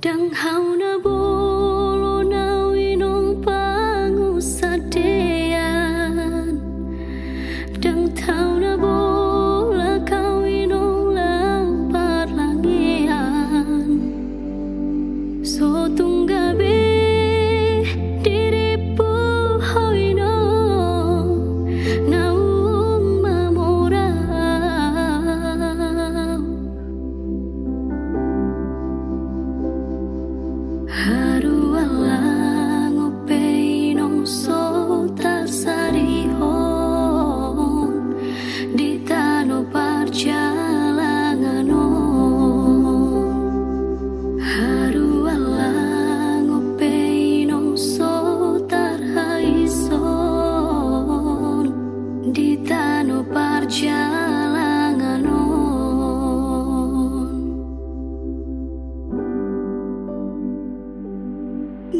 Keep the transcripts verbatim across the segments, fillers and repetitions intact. Dang hau na bolo na winong pangusadean, dang tau na bola kau winong lampar langean. So tunggabe diripu hau inong naung mamorau.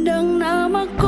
Dang namaku